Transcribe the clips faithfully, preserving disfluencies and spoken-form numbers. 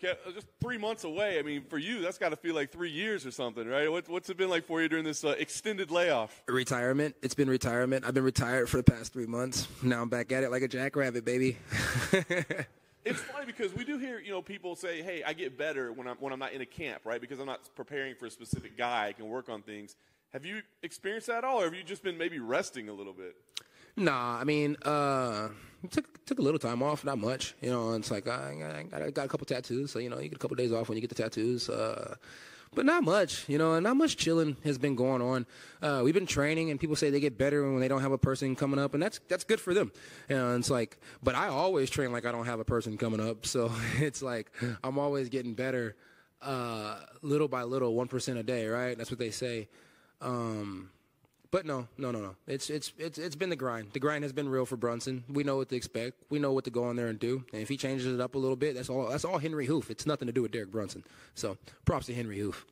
But just three months away, I mean, for you, that's got to feel like three years or something, right? What, what's it been like for you during this uh, extended layoff? Retirement. It's been retirement. I've been retired for the past three months. Now I'm back at it like a jackrabbit, baby. It's funny because we do hear, you know, people say, hey, I get better when I'm, when I'm not in a camp, right, because I'm not preparing for a specific guy. I can work on things. Have you experienced that at all, or have you just been maybe resting a little bit? Nah, I mean, uh, took took a little time off, not much. You know, it's like I, I, got, I got a couple tattoos, so, you know, you get a couple days off when you get the tattoos. Uh, but not much, you know, and not much chilling has been going on. Uh, we've been training, and people say they get better when they don't have a person coming up, and that's that's good for them. You know, and it's like, but I always train like I don't have a person coming up, so it's like I'm always getting better uh, little by little, one percent a day, right? That's what they say. Um But no, no, no, no. It's it's it's it's been the grind. The grind has been real for Brunson. We know what to expect. We know what to go in there and do. And if he changes it up a little bit, that's all. That's all Henry Hooft. It's nothing to do with Derek Brunson. So props to Henry Hooft.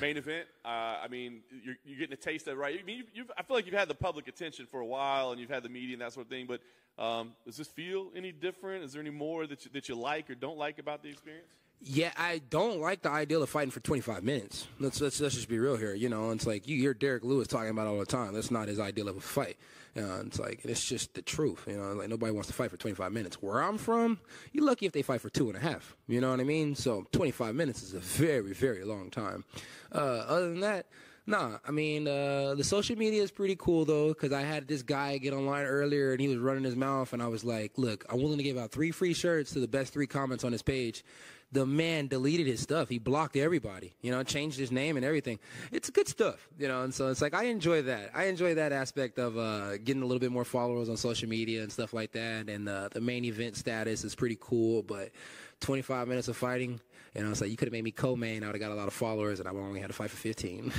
Main event. Uh, I mean, you're you're getting a taste of it, right? I mean, you've, you've, I feel like you've had the public attention for a while, and you've had the media and that sort of thing. But um, does this feel any different? Is there any more that you, that you like or don't like about the experience? Yeah, I don't like the idea of fighting for twenty-five minutes. Let's let's let's just be real here, you know. It's like you hear Derek Lewis talking about it all the time. That's not his ideal of a fight. You know, it's like it's just the truth, you know. Like nobody wants to fight for twenty-five minutes. Where I'm from, you're lucky if they fight for two and a half. You know what I mean? So twenty-five minutes is a very very long time. Uh, other than that. Nah, I mean, uh, the social media is pretty cool, though, because I had this guy get online earlier, and he was running his mouth, and I was like, look, I'm willing to give out three free shirts to the best three comments on his page. The man deleted his stuff. He blocked everybody, you know, changed his name and everything. It's good stuff, you know, and so it's like I enjoy that. I enjoy that aspect of uh, getting a little bit more followers on social media and stuff like that, and uh, the main event status is pretty cool, but twenty-five minutes of fighting, and I was like, you could have made me co-main. I would have got a lot of followers, and I would only had to fight for fifteen.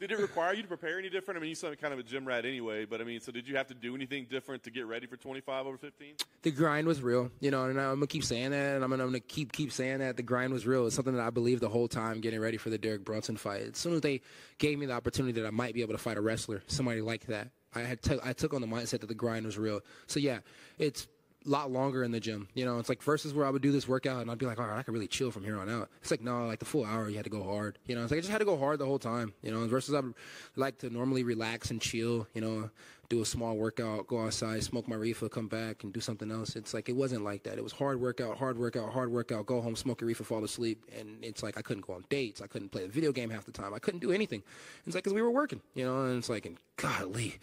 Did it require you to prepare any different? I mean, you sound kind of a gym rat anyway, but I mean, so did you have to do anything different to get ready for twenty-five over fifteen? The grind was real, you know, and I'm gonna keep saying that, and I'm gonna, I'm gonna keep keep saying that. The grind was real. It's something that I believed the whole time getting ready for the Derek Brunson fight. As soon as they gave me the opportunity that I might be able to fight a wrestler, somebody like that, I had t I took on the mindset that the grind was real. So yeah, it's a lot longer in the gym, you know. It's like versus where I would do this workout and I'd be like, all right, I can really chill from here on out. It's like, no, like the full hour you had to go hard, you know. It's like I just had to go hard the whole time, you know. Versus I would like to normally relax and chill, you know, do a small workout, go outside, smoke my reefer, come back and do something else. It's like it wasn't like that. It was hard workout, hard workout, hard workout, go home, smoke a reefer, fall asleep. And it's like I couldn't go on dates. I couldn't play a video game half the time. I couldn't do anything. It's like because we were working, you know. And it's like, and golly,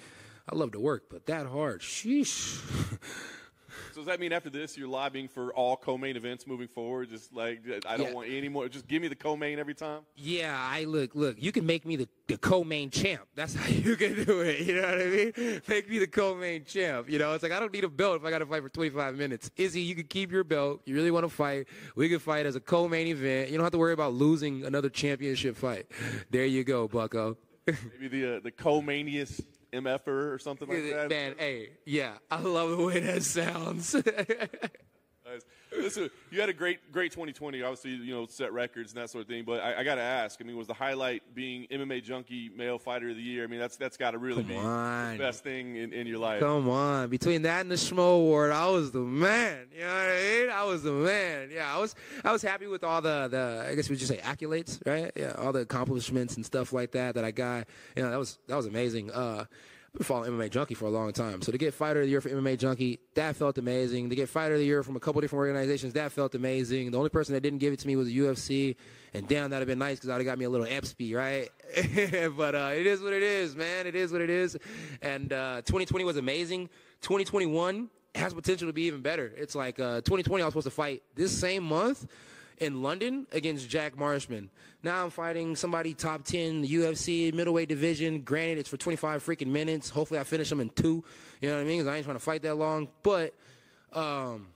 I love to work, but that hard, sheesh. So does that mean after this you're lobbying for all co-main events moving forward? Just like I don't yeah. want any more. Just give me the co-main every time. Yeah, I look, look. You can make me the, the co-main champ. That's how you can do it. You know what I mean? Make me the co-main champ. You know, it's like I don't need a belt if I got to fight for twenty-five minutes. Izzy, you can keep your belt. You really want to fight? We can fight as a co-main event. You don't have to worry about losing another championship fight. There you go, Bucko. Maybe the uh, the co-maniest M F-er or something like that. Man, hey, yeah, I love the way that sounds. Nice. Listen, you had a great, great twenty twenty. Obviously, you know, set records and that sort of thing. But I, I got to ask. I mean, was the highlight being M M A Junkie Male Fighter of the Year? I mean, that's that's got to really Come be on. the best thing in, in your life. Come on, between that and the Schmo Award, I was the man. You know what I mean? I was the man. Yeah, I was. I was happy with all the the. I guess we just say accolades, right? Yeah, all the accomplishments and stuff like that that I got. You know, that was that was amazing. Uh, I've been following M M A Junkie for a long time. So to get Fighter of the Year for M M A Junkie, that felt amazing. To get Fighter of the Year from a couple different organizations, that felt amazing. The only person that didn't give it to me was the U F C. And damn, that would have been nice because I would have got me a little E S P Y, right? But uh, it is what it is, man. It is what it is. And uh, twenty twenty was amazing. twenty twenty-one has potential to be even better. It's like uh, twenty twenty I was supposed to fight this same month in London against Jack Marshman. Now I'm fighting somebody top ten, the U F C, middleweight division. Granted, it's for twenty-five freaking minutes. Hopefully I finish them in two. You know what I mean? Because I ain't trying to fight that long. But, um,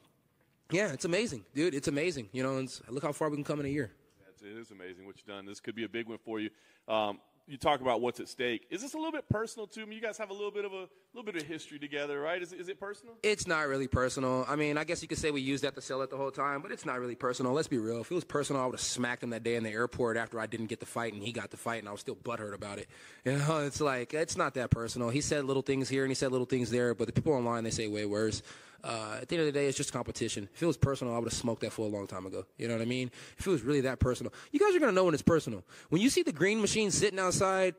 yeah, it's amazing, dude. It's amazing. You know, and look how far we can come in a year. That's, it is amazing what you've done. This could be a big one for you. Um, you talk about what's at stake. Is this a little bit personal to me? You guys have a little bit of a little bit of history together, right? Is, is it personal? It's not really personal. I mean, I guess you could say we used that to sell it the whole time, but it's not really personal. Let's be real. If it was personal, I would have smacked him that day in the airport after I didn't get the fight and he got the fight, and I was still butthurt about it. You know, it's like it's not that personal. He said little things here and he said little things there, but the people online, they say way worse. Uh, at the end of the day, it's just competition. If it was personal, I would have smoked that for a long time ago. You know what I mean? If it was really that personal. You guys are going to know when it's personal. When you see the green machine sitting outside,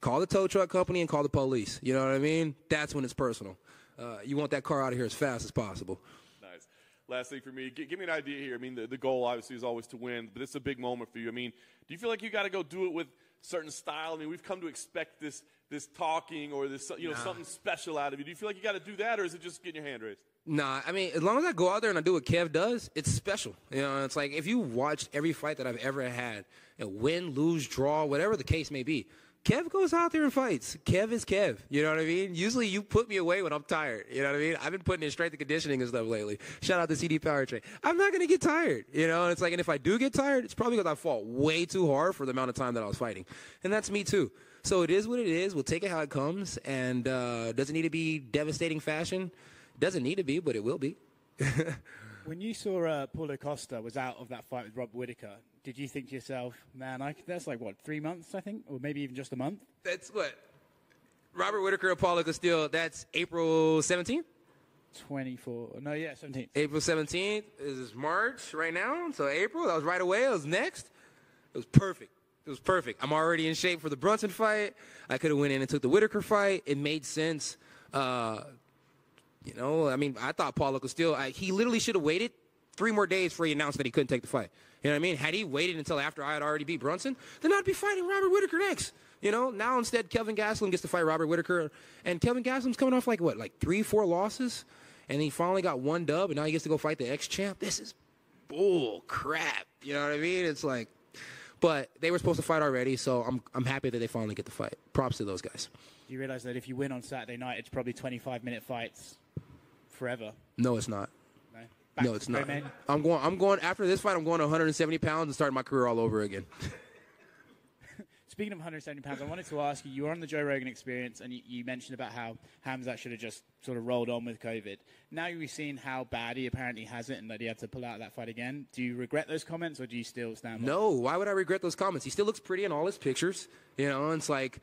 call the tow truck company and call the police. You know what I mean? That's when it's personal. Uh, you want that car out of here as fast as possible. Nice. Last thing for me, G give me an idea here. I mean, the, the goal, obviously, is always to win, but it's a big moment for you. I mean, do you feel like you got to go do it with certain style? I mean, we've come to expect this this talking or this, you know, nah. something special out of you. Do you feel like you got to do that, or is it just getting your hand raised? Nah, I mean, as long as I go out there and I do what Kev does, it's special. You know, it's like if you watched every fight that I've ever had, you know, win, lose, draw, whatever the case may be, Kev goes out there and fights. Kev is Kev. You know what I mean? Usually you put me away when I'm tired. You know what I mean? I've been putting in strength and conditioning and stuff lately. Shout out to C D Power Train. I'm not going to get tired. You know, and it's like, and if I do get tired, it's probably because I fought way too hard for the amount of time that I was fighting. And that's me too. So it is what it is. We'll take it how it comes. And uh, does it need to be devastating fashion? Doesn't need to be, but it will be. When you saw uh, Paulo Costa was out of that fight with Rob Whittaker, did you think to yourself, man, I, that's like, what, three months, I think? Or maybe even just a month? That's what? Robert Whittaker and Paulo Costa, that's April seventeenth? twenty-four. No, yeah, seventeenth. April seventeenth is March right now. So April, that was right away. It was next. It was perfect. It was perfect. I'm already in shape for the Brunson fight. I could have went in and took the Whittaker fight. It made sense. Uh, you know, I mean, I thought Paulo Costa, I, he literally should have waited three more days before he announced that he couldn't take the fight. You know what I mean? Had he waited until after I had already beat Brunson, then I'd be fighting Robert Whittaker next. You know, now instead Kelvin Gastelum gets to fight Robert Whittaker. And Kelvin Gastelum's coming off like what, like three, four losses? And he finally got one dub, and now he gets to go fight the ex-champ. This is bull crap. You know what I mean? It's like, but they were supposed to fight already, so I'm, I'm happy that they finally get the fight. Props to those guys. Do you realize that if you win on Saturday night, it's probably twenty-five minute fights forever? No, it's not. Back no, it's not. Men. I'm going. I'm going after this fight. I'm going to one hundred seventy pounds and starting my career all over again. Speaking of one hundred seventy pounds, I wanted to ask you. You were on the Joe Rogan Experience, and you, you mentioned about how Khamzat should have just sort of rolled on with COVID. Now you've seen how bad he apparently has it, and that he had to pull out of that fight again. Do you regret those comments, or do you still stand? No. On? Why would I regret those comments? He still looks pretty in all his pictures. You know, and it's like.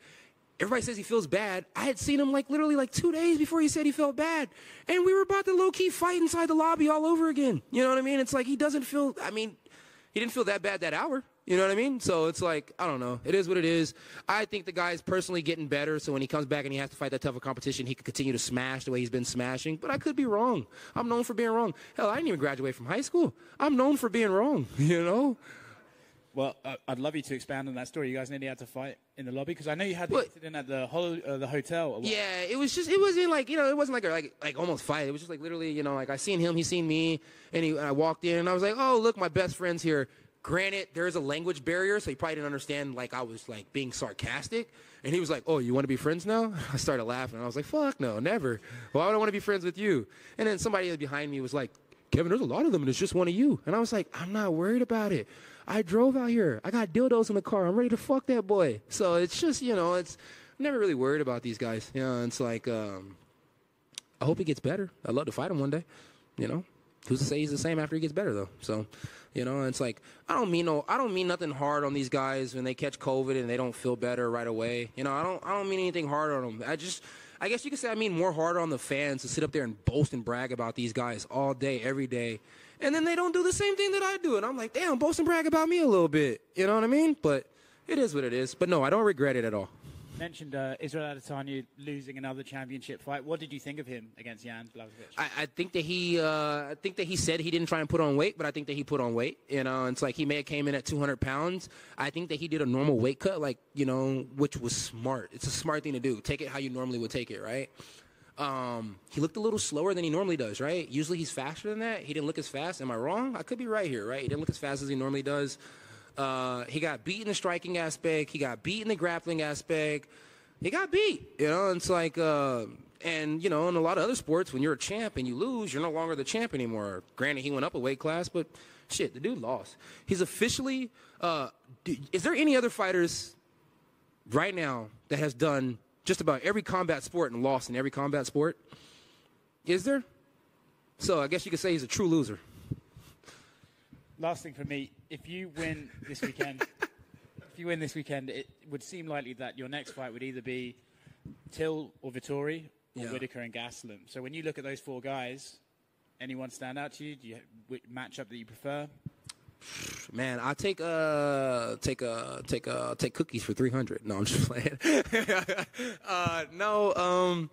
Everybody says he feels bad. I had seen him like literally like two days before he said he felt bad. And we were about to low-key fight inside the lobby all over again. You know what I mean? It's like he doesn't feel, I mean, he didn't feel that bad that hour. You know what I mean? So it's like, I don't know. It is what it is. I think the guy's personally getting better, so when he comes back and he has to fight that tougher competition, he can continue to smash the way he's been smashing. But I could be wrong. I'm known for being wrong. Hell, I didn't even graduate from high school. I'm known for being wrong, you know? Well, uh, I'd love you to expand on that story. You guys nearly had to fight in the lobby because I know you had the incident at the holo, uh, the hotel. Or what? Yeah, it was just it wasn't like you know it wasn't like a, like like almost fight. It was just like literally you know like I seen him, he seen me, and, he, and I walked in and I was like, oh look, my best friend's here. Granted, there's a language barrier, so he probably didn't understand like I was like being sarcastic. And he was like, oh, you want to be friends now? I started laughing. I was like, fuck no, never. Why would I want to be friends with you? And then somebody behind me was like, Kevin, there's a lot of them, and it's just one of you. And I was like, I'm not worried about it. I drove out here. I got dildos in the car. I'm ready to fuck that boy. So it's just, you know, it's I'm never really worried about these guys. You know, it's like, um, I hope he gets better. I'd love to fight him one day, you know. Who's to say he's the same after he gets better, though? So, you know, it's like, I don't mean no, I don't mean nothing hard on these guys when they catch COVID and they don't feel better right away. You know, I don't, I don't mean anything hard on them. I just, I guess you could say I mean more hard on the fans to sit up there and boast and brag about these guys all day, every day. And then they don't do the same thing that I do. And I'm like, damn, boast and brag about me a little bit. You know what I mean? But it is what it is. But, no, I don't regret it at all. You mentioned uh, Israel Adesanya losing another championship fight. What did you think of him against Jan Blachowicz? I, I think that he uh, I think that he said he didn't try and put on weight, but I think that he put on weight. You know, it's like he may have came in at two hundred pounds. I think that he did a normal weight cut, like, you know, which was smart. It's a smart thing to do. Take it how you normally would take it, right? Um, he looked a little slower than he normally does, right? Usually he's faster than that. He didn't look as fast. Am I wrong? I could be right here, right? He didn't look as fast as he normally does. Uh, he got beat in the striking aspect. He got beat in the grappling aspect. He got beat, you know? It's like, uh, and, you know, in a lot of other sports, when you're a champ and you lose, you're no longer the champ anymore. Granted, he went up a weight class, but shit, the dude lost. He's officially, uh, is there any other fighters right now that has done just about every combat sport and lost in every combat sport? Is there? So I guess you could say he's a true loser. Last thing for me, if you win this weekend, if you win this weekend, it would seem likely that your next fight would either be Till or Vettori or yeah. Whittaker and Gastelum. So when you look at those four guys, Anyone stand out to you? Do you which matchup that you prefer? Man, I'll take uh take uh take uh take cookies for three hundred. No, I'm just playing. uh no, um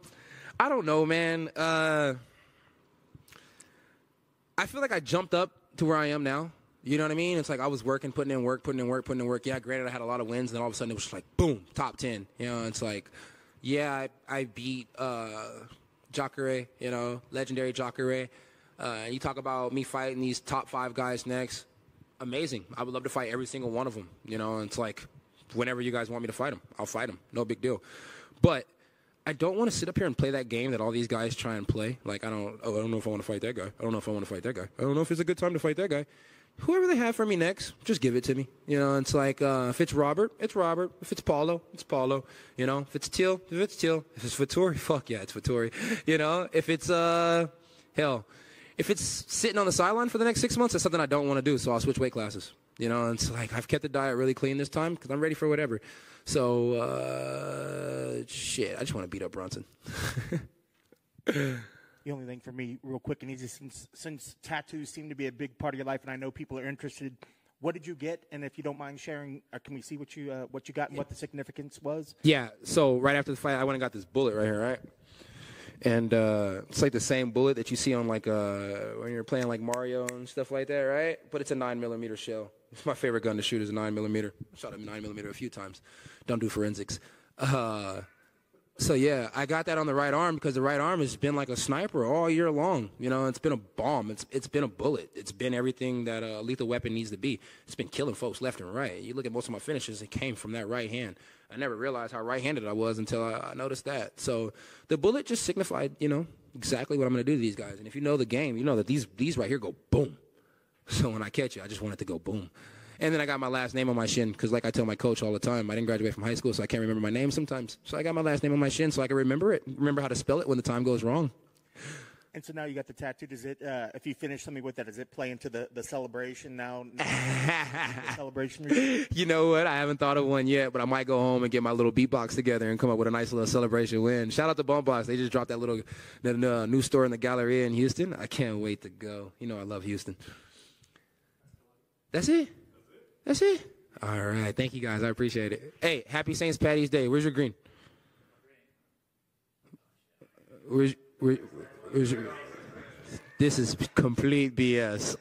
I don't know, man. Uh I feel like I jumped up to where I am now. You know what I mean? It's like I was working, putting in work, putting in work, putting in work. Yeah, granted, I had a lot of wins, and then all of a sudden it was just like, boom, top ten. You know, it's like, yeah, I, I beat uh, Jacare, you know, legendary Jacare. Uh, and you talk about me fighting these top five guys next. Amazing. I would love to fight every single one of them. You know, and it's like, whenever you guys want me to fight them, I'll fight them. No big deal. But I don't want to sit up here and play that game that all these guys try and play. Like, I don't, oh, I don't know if I want to fight that guy. I don't know if I want to fight that guy. I don't know if it's a good time to fight that guy. Whoever they have for me next, just give it to me. You know, it's like, uh, if it's Robert, it's Robert. If it's Paulo, it's Paulo. You know, if it's Till, if it's Till. If it's Vettori, fuck yeah, it's Vettori. You know, if it's, uh, hell, if it's sitting on the sideline for the next six months, that's something I don't want to do, so I'll switch weight classes. You know, and it's like, I've kept the diet really clean this time because I'm ready for whatever. So, uh, shit, I just want to beat up Brunson. The only thing for me, real quick and easy, since, since tattoos seem to be a big part of your life, and I know people are interested, what did you get? And if you don't mind sharing, uh, can we see what you uh, what you got and what the significance was? Yeah. So right after the fight, I went and got this bullet right here, right? And uh, it's like the same bullet that you see on like uh, when you're playing like Mario and stuff like that, right? But it's a nine millimeter shell. It's my favorite gun to shoot is a nine millimeter. I shot a nine millimeter a few times. Don't do forensics. Uh, So, yeah, I got that on the right arm because the right arm has been like a sniper all year long. You know, it's been a bomb. It's It's been a bullet. It's been everything that a lethal weapon needs to be. It's been killing folks left and right. You look at most of my finishes, it came from that right hand. I never realized how right-handed I was until I, I noticed that. So the bullet just signified, you know, exactly what I'm going to do to these guys. And if you know the game, you know that these, these right here go boom. So when I catch you, I just want it to go boom. And then I got my last name on my shin because, like I tell my coach all the time, I didn't graduate from high school, so I can't remember my name sometimes. So I got my last name on my shin so I can remember it, remember how to spell it when the time goes wrong. And so now you got the tattoo. Does it, uh, if you finish something with that, does it play into the, the celebration now? The celebration routine? You know what? I haven't thought of one yet, but I might go home and get my little beatbox together and come up with a nice little celebration win. Shout out to Bomb Box. They just dropped that little that, uh, new store in the Galleria in Houston. I can't wait to go. You know I love Houston. That's it? That's it. All right. Thank you, guys. I appreciate it. Hey, happy Saints Patty's Day. Where's your green? Where's, where, where's your... This is complete B S.